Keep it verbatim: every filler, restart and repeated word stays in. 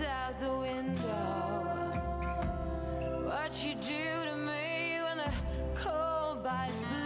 is out the window. What you do to me when the cold bites blue.